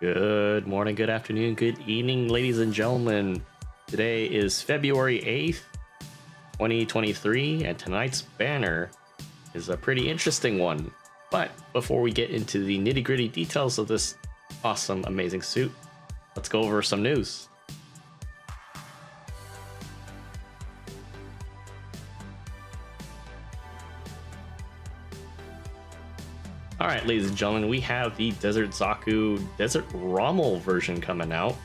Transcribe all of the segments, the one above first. Good morning, good afternoon, good evening, ladies and gentlemen. Today is February 8th, 2023, and tonight's banner is a pretty interesting one. But before we get into the nitty-gritty details of this awesome, amazing suit, let's go over some news. All right, ladies and gentlemen, we have the Desert Zaku, Desert Rommel version coming out.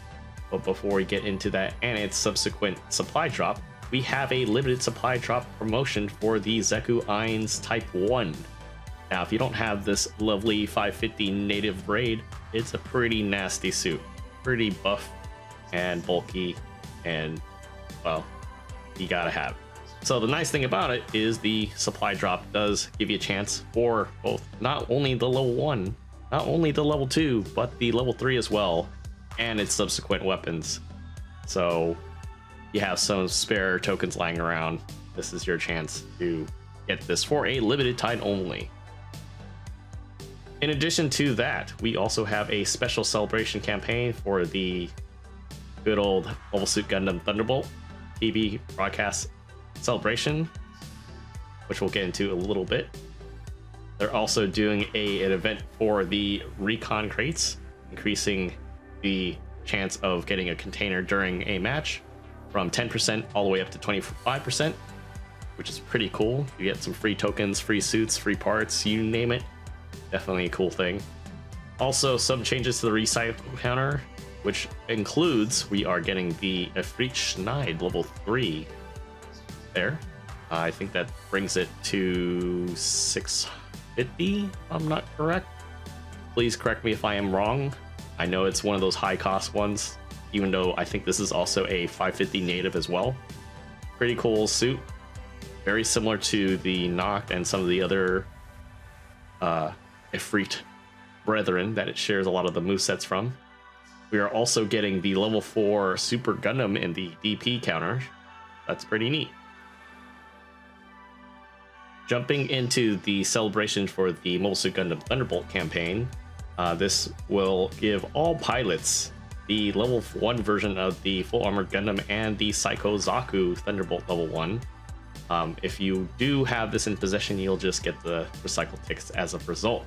But before we get into that and its subsequent supply drop, we have a limited supply drop promotion for the Zaku Eins Type 1. Now, if you don't have this lovely 550 native braid, it's a pretty nasty suit. Pretty buff and bulky, and, well, you gotta have it. So the nice thing about it is the supply drop does give you a chance for both, not only the level 1, not only the level 2, but the level 3 as well, and its subsequent weapons. So you have some spare tokens lying around. This is your chance to get this for a limited time only. In addition to that, we also have a special celebration campaign for the good old Mobile Suit Gundam Thunderbolt TV broadcast celebration, which we'll get into a little bit. They're also doing an event for the recon crates, increasing the chance of getting a container during a match from 10% all the way up to 25%, which is pretty cool. You get some free tokens, free suits, free parts, you name it. Definitely a cool thing. Also, some changes to the recycle counter, which includes we are getting the Efrichneid level 3 there. I think that brings it to 650, if I'm not correct. Please correct me if I am wrong. I know it's one of those high cost ones, even though I think this is also a 550 native as well. Pretty cool suit. Very similar to the Noct and some of the other Efreet brethren that it shares a lot of the movesets from. We are also getting the level 4 Super Gundam in the DP counter. That's pretty neat. Jumping into the celebration for the Mobile Suit Gundam Thunderbolt campaign, this will give all pilots the level 1 version of the Full Armor Gundam and the Psycho Zaku Thunderbolt level 1. If you do have this in possession, you'll just get the recycle ticks as a result.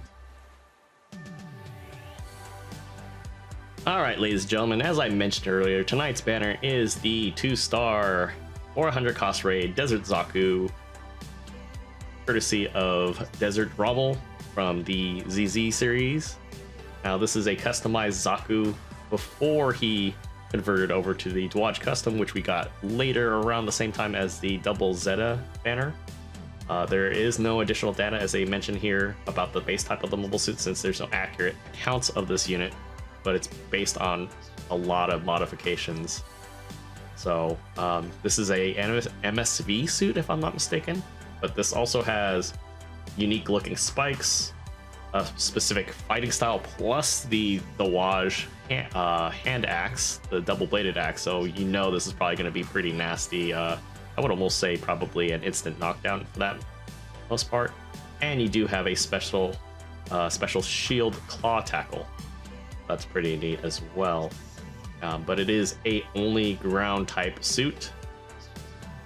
Alright, ladies and gentlemen, as I mentioned earlier, tonight's banner is the 2-star 400 cost raid Desert Zaku, courtesy of Desert Rommel from the ZZ series. Now, this is a customized Zaku before he converted over to the Dwadge Custom, which we got later around the same time as the Double Zeta banner. There is no additional data, as they mentioned here, about the base type of the mobile suit, since there's no accurate accounts of this unit, but it's based on a lot of modifications. So this is a MSV suit, if I'm not mistaken, but this also has unique looking spikes, a specific fighting style, plus the Dewage hand axe, the double-bladed axe, so you know this is probably going to be pretty nasty. I would almost say probably an instant knockdown for that most part. And you do have a special shield claw tackle. That's pretty neat as well. But it is a only ground type suit,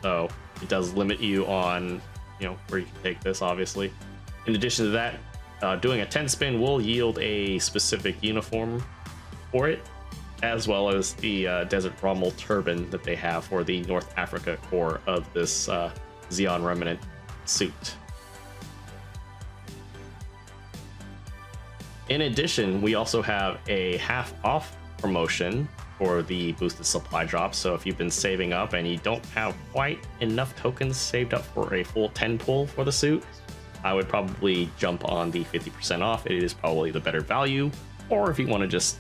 so it does limit you on, you know, where you can take this, obviously. In addition to that, doing a 10 spin will yield a specific uniform for it, as well as the Desert Rommel turban that they have for the North Africa core of this Zeon remnant suit. In addition, we also have a half off promotion for the boosted supply drop. So if you've been saving up and you don't have quite enough tokens saved up for a full 10 pull for the suit, I would probably jump on the 50% off. It is probably the better value. Or if you want to just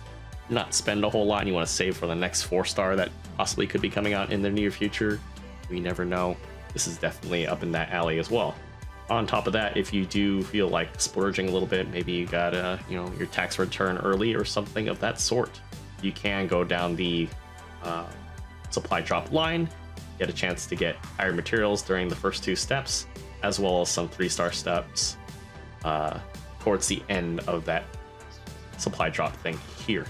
not spend a whole lot and you want to save for the next 4-star that possibly could be coming out in the near future, we never know. This is definitely up in that alley as well. On top of that, if you do feel like splurging a little bit, maybe you got your tax return early or something of that sort, you can go down the supply drop line, get a chance to get higher materials during the first 2 steps, as well as some 3-star steps towards the end of that supply drop thing here.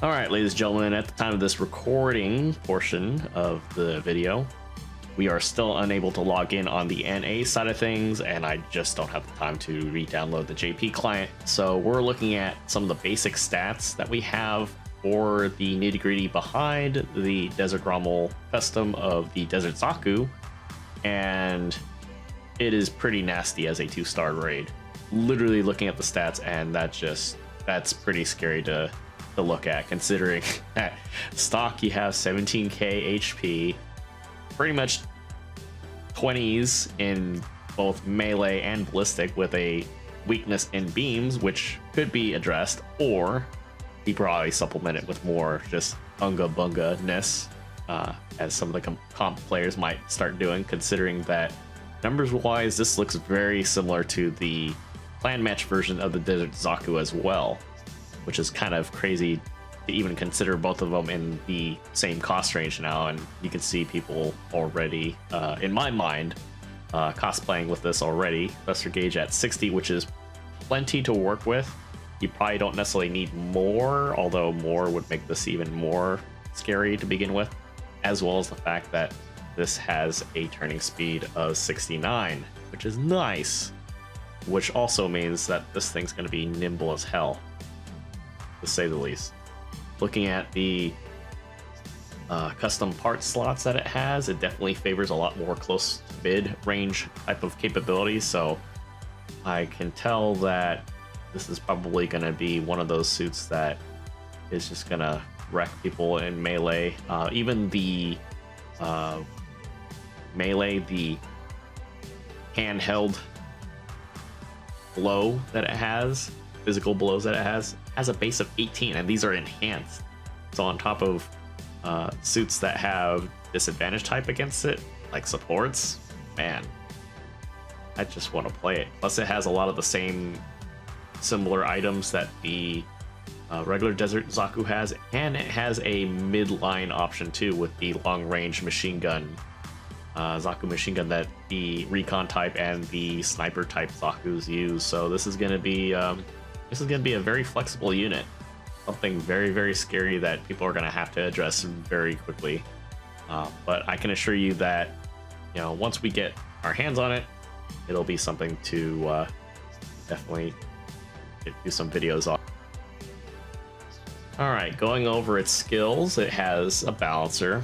All right, ladies and gentlemen, at the time of this recording portion of the video, we are still unable to log in on the NA side of things, and I just don't have the time to re-download the JP client. So we're looking at some of the basic stats that we have for the nitty-gritty behind the Desert Rommel Custom of the Desert Zaku, and it is pretty nasty as a 2-star raid. Literally looking at the stats, and that's pretty scary to look at, considering that stock you have 17k HP, pretty much 20s in both melee and ballistic with a weakness in beams, which could be addressed, or he probably supplement it with more just unga bunga-ness, as some of the comp players might start doing, considering that numbers-wise, this looks very similar to the clan match version of the Desert Zaku as well, which is kind of crazy to even consider both of them in the same cost range now. And you can see people already, in my mind, cosplaying with this already. Buster Gauge at 60, which is plenty to work with. You probably don't necessarily need more, although more would make this even more scary to begin with, as well as the fact that this has a turning speed of 69, which is nice, which also means that this thing's going to be nimble as hell, to say the least. Looking at the custom part slots that it has, it definitely favors a lot more close mid-range type of capabilities, so I can tell that this is probably going to be one of those suits that is just going to wreck people in melee. Even the melee, the handheld blow that it has, physical blows that it has a base of 18, and these are enhanced. So on top of suits that have disadvantage type against it, like supports, man, I just want to play it. Plus it has a lot of the same similar items that the regular Desert Zaku has, and it has a midline option too with the long-range machine gun, Zaku machine gun, that the recon type and the sniper type Zakus use. So this is going to be a very flexible unit, something very, very scary that people are going to have to address very quickly. But I can assure you that, you know, once we get our hands on it, it'll be something to definitely do some videos on. All right, going over its skills, it has a balancer,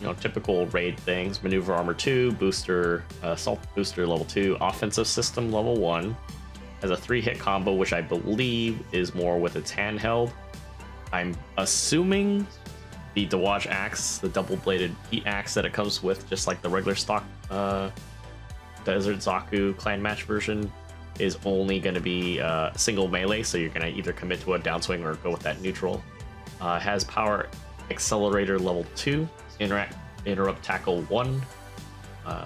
you know, typical raid things: maneuver armor 2, booster, assault booster level 2, offensive system level 1. Has a 3-hit combo, which I believe is more with its handheld. I'm assuming the Dewage axe, the double-bladed heat axe that it comes with, just like the regular stock Desert Zaku clan match version, is only going to be single melee, so you're going to either commit to a downswing or go with that neutral. Has power accelerator level 2, interrupt tackle 1.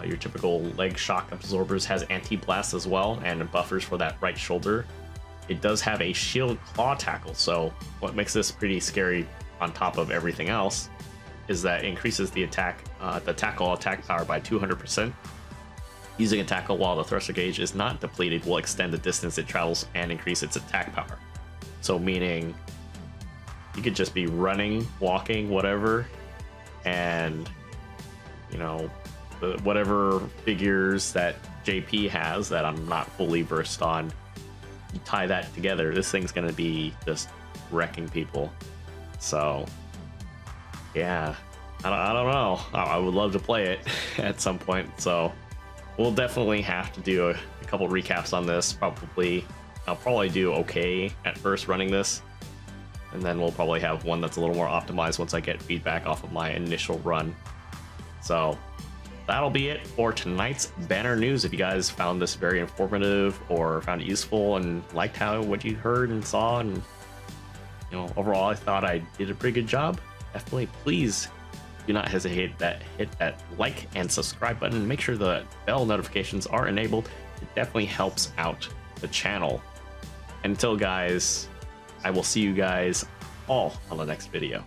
Your typical leg shock absorbers, has anti-blast as well, and buffers for that right shoulder. It does have a shield claw tackle, so what makes this pretty scary on top of everything else is that it increases the tackle attack power by 200%. Using a tackle while the thruster gauge is not depleted will extend the distance it travels and increase its attack power. So meaning you could just be running, walking, whatever, and, you know, whatever figures that JP has that I'm not fully versed on, you tie that together, this thing's gonna be just wrecking people. So yeah, I don't know, I would love to play it at some point, so we'll definitely have to do a couple recaps on this. Probably I'll probably do okay at first running this, and then we'll probably have one that's a little more optimized once I get feedback off of my initial run. So that'll be it for tonight's Banner News. If you guys found this very informative or found it useful and liked what you heard and saw, and, you know, overall I thought I did a pretty good job, definitely please do not hesitate to hit that like and subscribe button. Make sure the bell notifications are enabled. It definitely helps out the channel. Until guys, I will see you guys all on the next video.